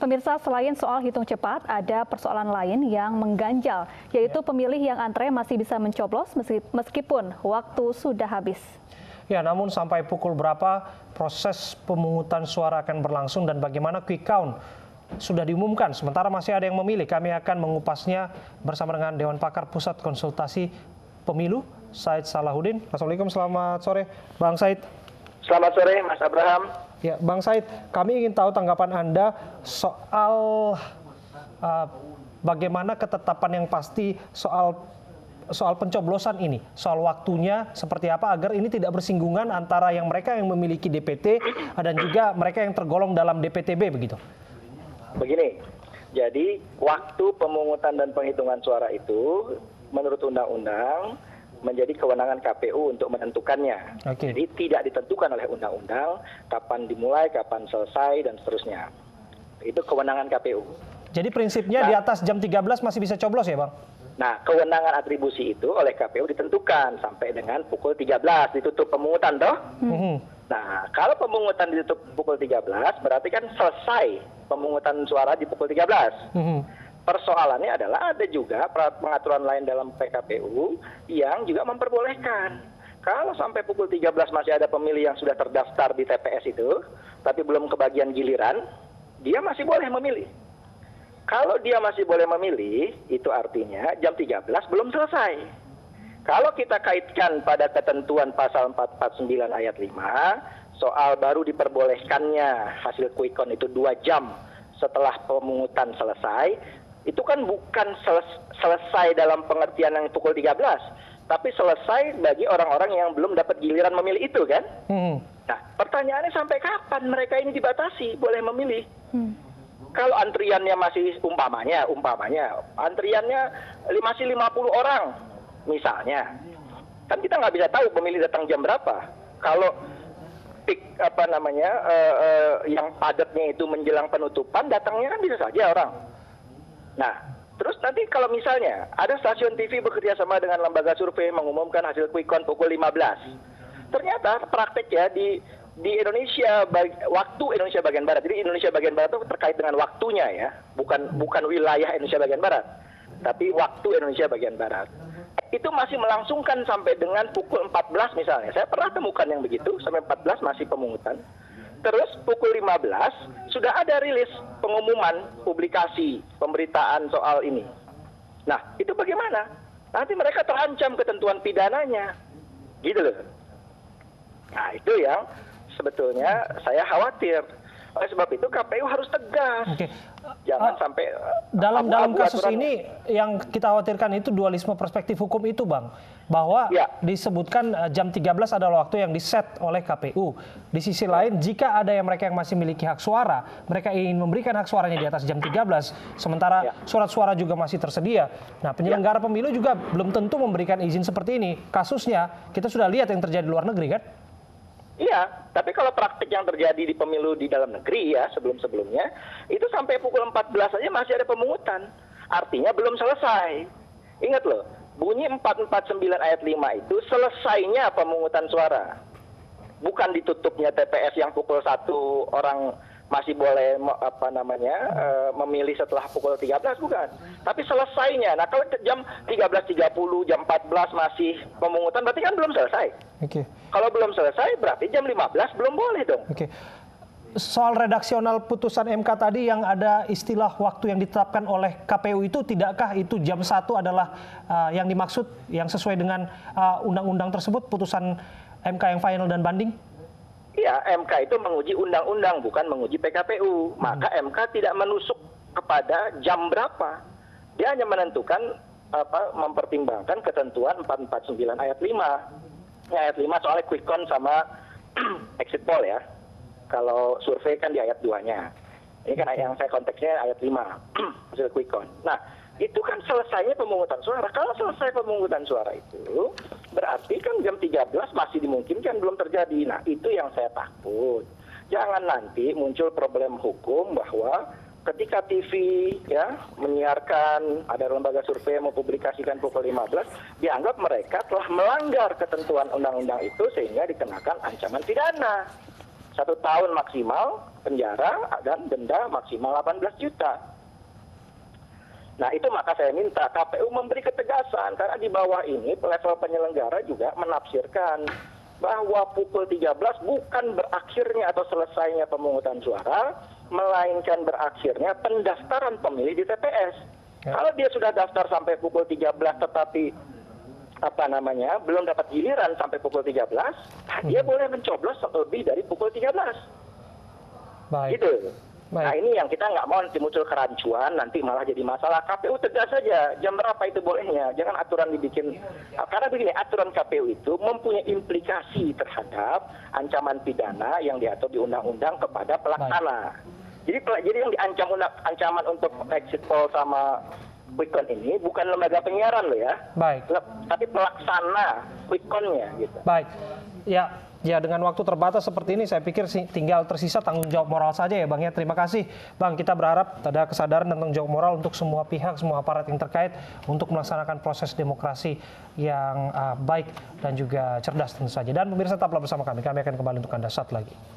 Pemirsa, selain soal hitung cepat, ada persoalan lain yang mengganjal, yaitu pemilih yang antre masih bisa mencoblos meskipun waktu sudah habis. Ya, namun sampai pukul berapa proses pemungutan suara akan berlangsung dan bagaimana quick count sudah diumumkan. Sementara masih ada yang memilih. Kami akan mengupasnya bersama dengan Dewan Pakar Pusat Konsultasi Pemilu, Said Salahudin. Assalamualaikum, selamat sore Bang Said. Selamat sore Mas Abraham. Ya, Bang Said, kami ingin tahu tanggapan Anda soal bagaimana ketetapan yang pasti soal pencoblosan ini, soal waktunya seperti apa agar ini tidak bersinggungan antara yang mereka yang memiliki DPT dan juga mereka yang tergolong dalam DPTB begitu. Begini, jadi waktu pemungutan dan penghitungan suara itu menurut undang-undang menjadi kewenangan KPU untuk menentukannya. Okay. Jadi tidak ditentukan oleh undang-undang kapan dimulai, kapan selesai dan seterusnya. Itu kewenangan KPU. Jadi prinsipnya di atas jam 13 masih bisa coblos ya, Bang? Nah, kewenangan atribusi itu oleh KPU ditentukan sampai dengan pukul 13 ditutup pemungutan, toh? Nah, kalau pemungutan ditutup pukul 13, berarti kan selesai pemungutan suara di pukul 13. Persoalannya adalah ada juga pengaturan lain dalam PKPU yang juga memperbolehkan. Kalau sampai pukul 13 masih ada pemilih yang sudah terdaftar di TPS itu, tapi belum kebagian giliran, dia masih boleh memilih. Kalau dia masih boleh memilih, itu artinya jam 13 belum selesai. Kalau kita kaitkan pada ketentuan Pasal 449 Ayat 5, soal baru diperbolehkannya hasil quick count itu 2 jam setelah pemungutan selesai, itu kan bukan selesai dalam pengertian yang pukul 13, tapi selesai bagi orang-orang yang belum dapat giliran memilih itu, kan? Nah, pertanyaannya sampai kapan mereka ini dibatasi boleh memilih? Kalau antriannya masih umpamanya antriannya masih 50 orang misalnya, kan kita nggak bisa tahu pemilih datang jam berapa. Kalau yang padatnya itu menjelang penutupan, datangnya kan bisa saja orang. Nah, terus nanti kalau misalnya ada stasiun TV bekerja sama dengan lembaga survei mengumumkan hasil quick count pukul 15, ternyata prakteknya di Indonesia, waktu Indonesia bagian barat. Jadi Indonesia bagian barat itu terkait dengan waktunya ya, bukan wilayah Indonesia bagian barat, tapi waktu Indonesia bagian barat. Itu masih melangsungkan sampai dengan pukul 14 misalnya. Saya pernah temukan yang begitu, sampai 14 masih pemungutan. Terus pukul 15 sudah ada rilis pengumuman, publikasi, pemberitaan soal ini. Nah, itu bagaimana? Nanti mereka terancam ketentuan pidananya. Gitu loh. Nah, itu yang sebetulnya saya khawatir. Oleh sebab itu KPU harus tegas. Oke. Jangan sampai dalam kasus ini yang kita khawatirkan itu dualisme perspektif hukum itu, Bang. Bahwa ya, disebutkan jam 13 adalah waktu yang diset oleh KPU. Di sisi lain, jika ada yang mereka yang masih memiliki hak suara, mereka ingin memberikan hak suaranya di atas jam 13, sementara surat suara juga masih tersedia. Nah, penyelenggara pemilu juga belum tentu memberikan izin seperti ini. Kasusnya kita sudah lihat yang terjadi di luar negeri, kan? Iya, tapi kalau praktik yang terjadi di pemilu di dalam negeri ya sebelum-sebelumnya, itu sampai pukul 14 saja masih ada pemungutan. Artinya belum selesai. Ingat loh, bunyi 449 ayat 5 itu selesainya pemungutan suara. Bukan ditutupnya TPS yang pukul 1 orang masih boleh memilih setelah pukul 13, bukan. Tapi selesainya. Nah, kalau jam 13.30, jam 14 masih pemungutan, berarti kan belum selesai. Oke. Kalau belum selesai, berarti jam 15 belum boleh dong. Oke. Soal redaksional putusan MK tadi yang ada istilah waktu yang ditetapkan oleh KPU itu, tidakkah itu jam 1 adalah yang dimaksud, yang sesuai dengan undang-undang tersebut, putusan MK yang final dan banding? Ya, MK itu menguji undang-undang, bukan menguji PKPU. Maka MK tidak menusuk kepada jam berapa. Dia hanya menentukan, mempertimbangkan ketentuan 449 ayat 5. Ayat 5 soalnya quick count sama exit poll ya. Kalau survei kan di ayat 2-nya. Ini kan yang saya konteksnya ayat 5, hasil quick count. Nah, itu kan selesainya pemungutan suara. Kalau selesai pemungutan suara itu, berarti kan jam 13 masih dimungkinkan belum terjadi. Nah, itu yang saya takut. Jangan nanti muncul problem hukum bahwa ketika TV ya menyiarkan, ada lembaga survei mempublikasikan pukul 15, dianggap mereka telah melanggar ketentuan undang-undang itu sehingga dikenakan ancaman pidana. 1 tahun maksimal penjara dan denda maksimal 18 juta. Nah, itu maka saya minta KPU memberi ketegasan, karena di bawah ini level penyelenggara juga menafsirkan bahwa pukul 13 bukan berakhirnya atau selesainya pemungutan suara, melainkan berakhirnya pendaftaran pemilih di TPS. Ya. Kalau dia sudah daftar sampai pukul 13 tetapi belum dapat giliran sampai pukul 13, dia boleh mencoblos lebih dari pukul 13. Baik. Gitu. Baik. Nah, ini yang kita nggak mau nanti muncul kerancuan, nanti malah jadi masalah. KPU tegas saja, jam berapa itu bolehnya. Jangan aturan dibikin. Karena begini, aturan KPU itu mempunyai implikasi terhadap ancaman pidana yang diatur di undang-undang kepada pelaksana. Jadi yang diancam ancaman untuk exit poll sama quick count ini bukan lembaga penyiaran loh ya. Baik. Tapi pelaksana quick count-nya gitu. Baik. Ya dengan waktu terbatas seperti ini saya pikir tinggal tersisa tanggung jawab moral saja ya Bang ya. Terima kasih Bang, kita berharap ada kesadaran tentang jawab moral untuk semua pihak, semua aparat yang terkait untuk melaksanakan proses demokrasi yang baik dan juga cerdas tentu saja. Dan pemirsa tetaplah bersama kami akan kembali untuk Anda saat lagi.